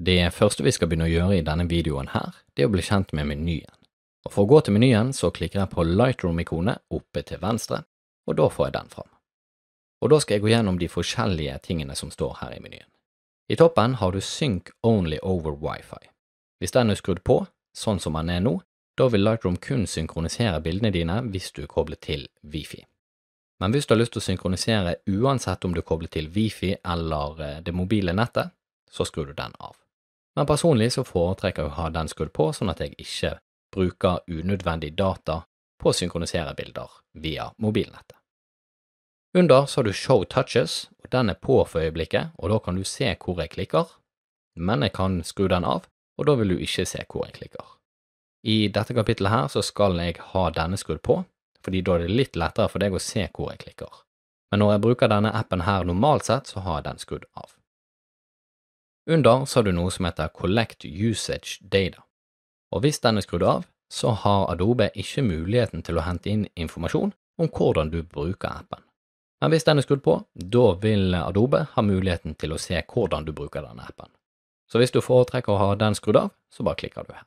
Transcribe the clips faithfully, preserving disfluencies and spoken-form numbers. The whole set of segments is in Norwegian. Det første vi skal begynne å gjøre i denne videoen her, det er å bli kjent med menyen. Og for å gå til menyen så klikker jeg på Lightroom-ikonet oppe til venstre, og da får jeg den fram. Og da skal jeg gå gjennom de forskjellige tingene som står her i menyen. I toppen har du Sync Only over Wi-Fi. Hvis den er skrudd på, sånn som den er nå, da vil Lightroom kun synkronisere bildene dine hvis du er koblet til Wi-Fi. Men hvis du har lyst til å synkronisere uansett om du er koblet til Wi-Fi eller det mobile nettet, så skrur du den av. Men personlig så foretrekker jeg å ha den skrudd på sånn at jeg ikke bruker unødvendig data på å synkronisere bilder via mobilnettet. Under så har du Show Touches, og den er på for øyeblikket, og da kan du se hvor jeg klikker, men jeg kan skru den av, og da vil du ikke se hvor jeg klikker. I dette kapitlet her så skal jeg ha denne skrudd på, fordi da er det litt lettere for deg å se hvor jeg klikker. Men når jeg bruker denne appen her normalt sett, så har jeg den skrudd av. Under så har du noe som heter Collect Usage Data. Og hvis den er skrudd av, så har Adobe ikke muligheten til å hente inn informasjon om hvordan du bruker appen. Men hvis den er skrudd på, da vil Adobe ha muligheten til å se hvordan du bruker denne appen. Så hvis du foretrekker å ha den skrudd av, så bare klikker du her.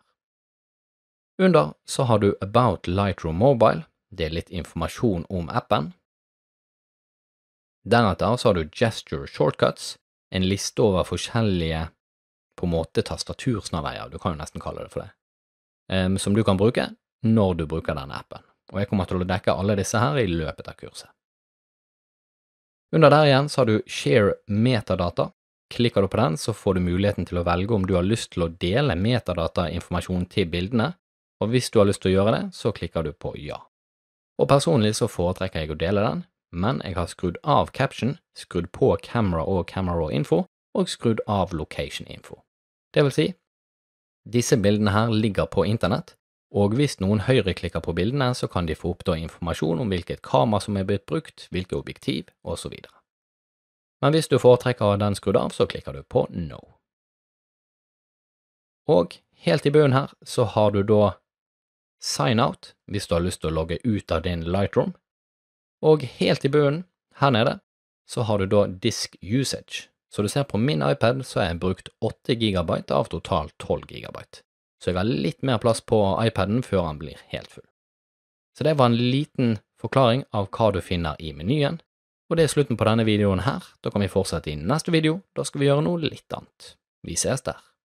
Under så har du About Lightroom Mobile, det er litt informasjon om appen. Deretter så har du Gesture Shortcuts, en liste over forskjellige, på en måte tastatursnarveier, du kan jo nesten kalle det for det, um, som du kan bruke når du bruker denne appen. Og jeg kommer til å dekke alle disse her i løpet av kurset. Under der igjen så har du Share Metadata. Klikker du på den så får du muligheten til å velge om du har lyst til å dele metadatainformasjon til bildene. Og hvis du har lyst til å gjøre det, så klikker du på ja. Og personlig så foretrekker jeg å dele den, men jeg har skrudd av caption, skrudd på camera og camera raw info, og skrudd av location info. Det vil si, disse bildene her ligger på internett, og hvis noen høyreklikker på bildene, så kan de få opp da informasjon om hvilket kamera som er blitt brukt, hvilket objektiv, og så videre. Men hvis du foretrekker den skrudd av, så klikker du på no. Og helt i bunnen her så har du da Sign out, hvis du har lyst til å logge ut av din Lightroom. Og helt i bunnen, her nede, så har du da Disk Usage. Så du ser på min iPad så har jeg brukt åtte gigabyte av totalt tolv gigabyte. Så jeg har litt mer plass på iPaden før den blir helt full. Så det var en liten forklaring av hva du finner i menyen. Og det er slutten på denne videoen her. Da kan vi fortsette i neste video. Da skal vi gjøre noe litt annet. Vi ses der.